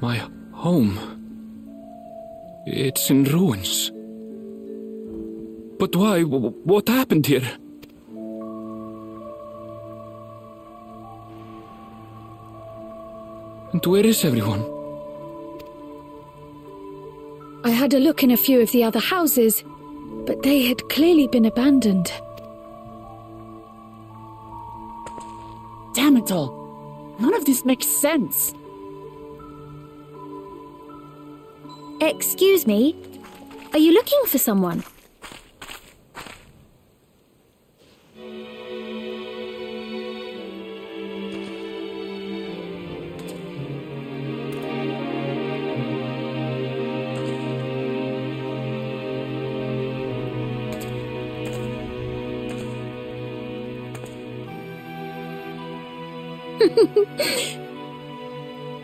My home. It's in ruins. But why? What happened here? And where is everyone? I had a look in a few of the other houses, but they had clearly been abandoned. Damn it all! None of this makes sense! Excuse me? Are you looking for someone?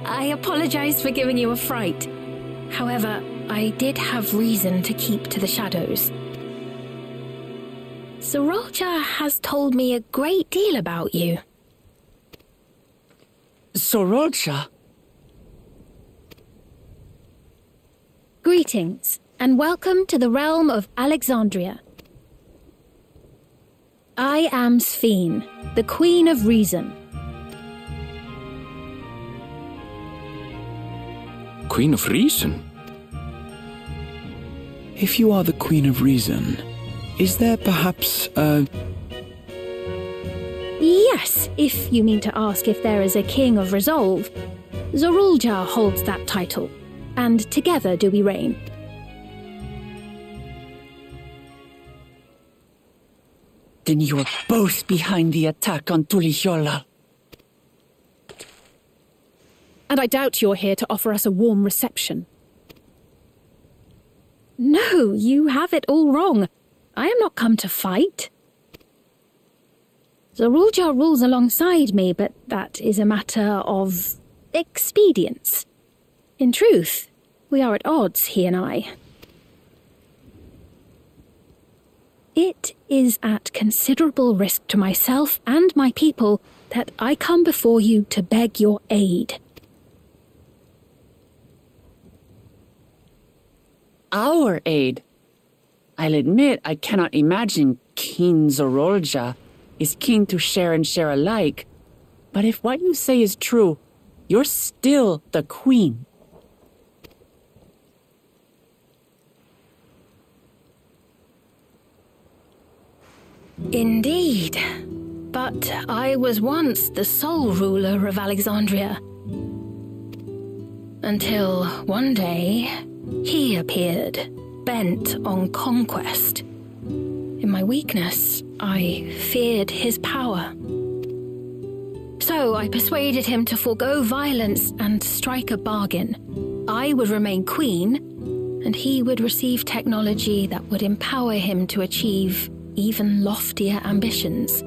I apologize for giving you a fright. However, I did have reason to keep to the shadows. Sarolcha has told me a great deal about you. Sarolcha? Greetings, and welcome to the realm of Alexandria. I am Sphene, the Queen of Reason. Queen of Reason? If you are the Queen of Reason, is there perhaps a... Yes, if you mean to ask if there is a King of Resolve. Zorulja holds that title, and together do we reign. Then you are both behind the attack on Tuliyollal. And I doubt you're here to offer us a warm reception. No, you have it all wrong. I am not come to fight. Zorulja rules alongside me, but that is a matter of expedience. In truth, we are at odds, he and I. It is at considerable risk to myself and my people that I come before you to beg your aid. Our aid. I'll admit I cannot imagine King Zorolja is keen to share and share alike, but if what you say is true, you're still the queen. Indeed, but I was once the sole ruler of Alexandria. Until one day... he appeared, bent on conquest. In my weakness, I feared his power. So I persuaded him to forego violence and strike a bargain. I would remain queen, and he would receive technology that would empower him to achieve even loftier ambitions,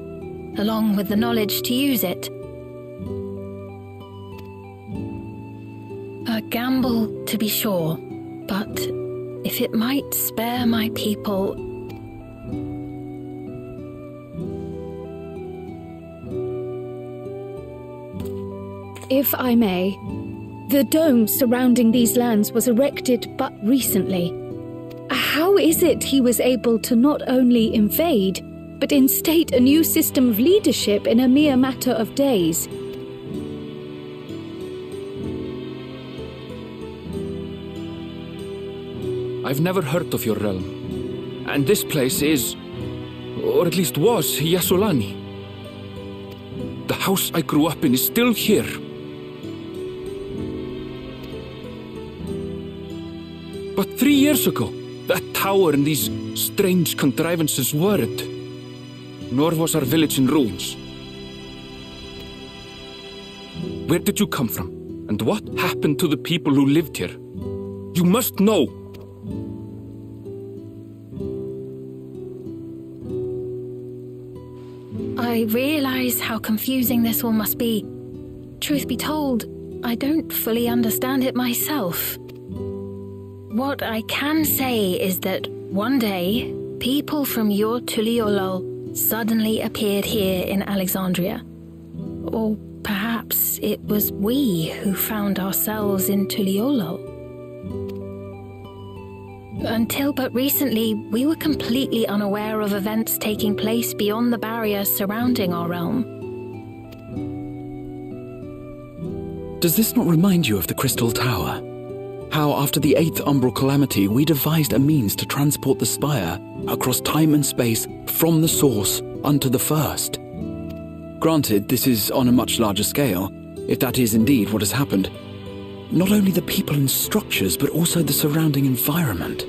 along with the knowledge to use it. A gamble, to be sure. But if it might spare my people... If I may, the dome surrounding these lands was erected but recently. How is it he was able to not only invade, but instate a new system of leadership in a mere matter of days? I've never heard of your realm, and this place is, or at least was, Yyasulani. The house I grew up in is still here. But 3 years ago, that tower and these strange contrivances weren't, nor was our village in ruins. Where did you come from, and what happened to the people who lived here? You must know! I realize how confusing this all must be. Truth be told, I don't fully understand it myself. What I can say is that one day, people from your Tuliyollal suddenly appeared here in Alexandria. Or Perhaps it was we who found ourselves in Tuliyollal. Until but recently, we were completely unaware of events taking place beyond the barrier surrounding our realm. Does this not remind you of the Crystal Tower? How after the Eighth Umbral Calamity, we devised a means to transport the Spire across time and space from the Source unto the First. Granted, this is on a much larger scale, if that is indeed what has happened. Not only the people and structures, but also the surrounding environment.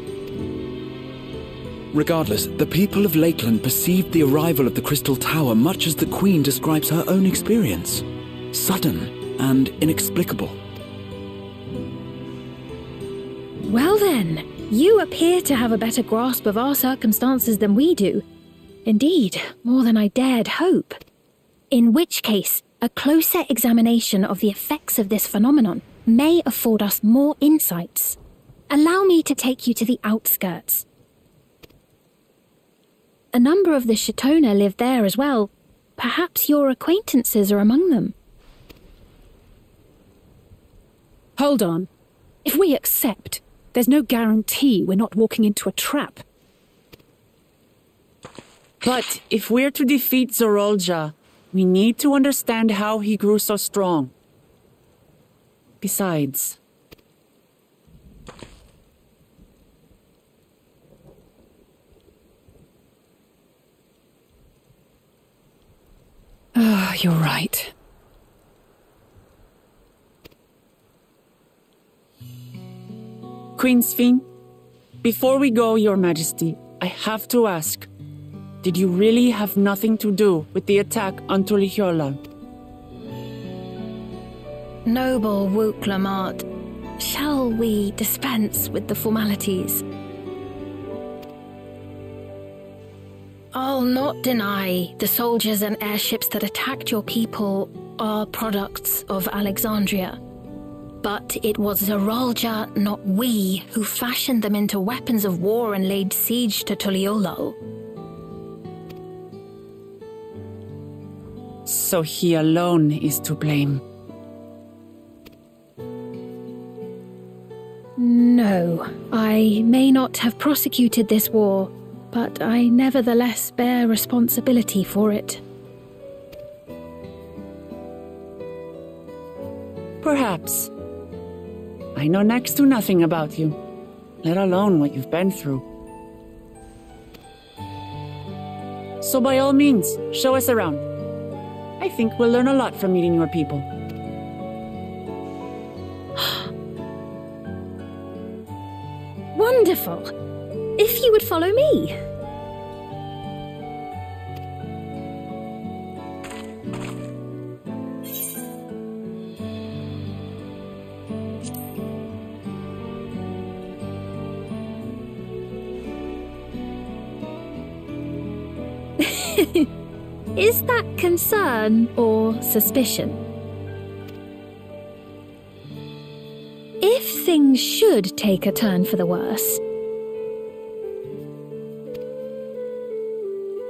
Regardless, the people of Lakeland perceived the arrival of the Crystal Tower much as the Queen describes her own experience. Sudden and inexplicable. Well then, you appear to have a better grasp of our circumstances than we do. Indeed, more than I dared hope. In which case, a closer examination of the effects of this phenomenon may afford us more insights. Allow me to take you to the outskirts. A number of the Shetona live there as well. Perhaps your acquaintances are among them. Hold on. If we accept, there's no guarantee we're not walking into a trap. But if we're to defeat Zorulja, we need to understand how he grew so strong. Besides... Ah, you're right. Queen Sphene, before we go, Your Majesty, I have to ask, did you really have nothing to do with the attack on Tuliyollal? Noble Wuk Lamart, shall we dispense with the formalities? I'll not deny the soldiers and airships that attacked your people are products of Alexandria. But it was Zorulja, not we, who fashioned them into weapons of war and laid siege to Tuliyollal. So he alone is to blame. No, I may not have prosecuted this war, but I nevertheless bear responsibility for it. Perhaps. I know next to nothing about you, let alone what you've been through. So by all means, show us around. I think we'll learn a lot from meeting your people. Wonderful! If you would follow me! Is that concern or suspicion? Things should take a turn for the worse.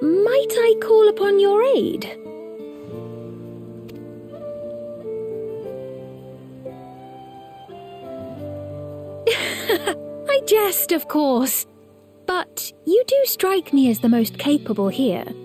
Might I call upon your aid? I jest, of course, but you do strike me as the most capable here.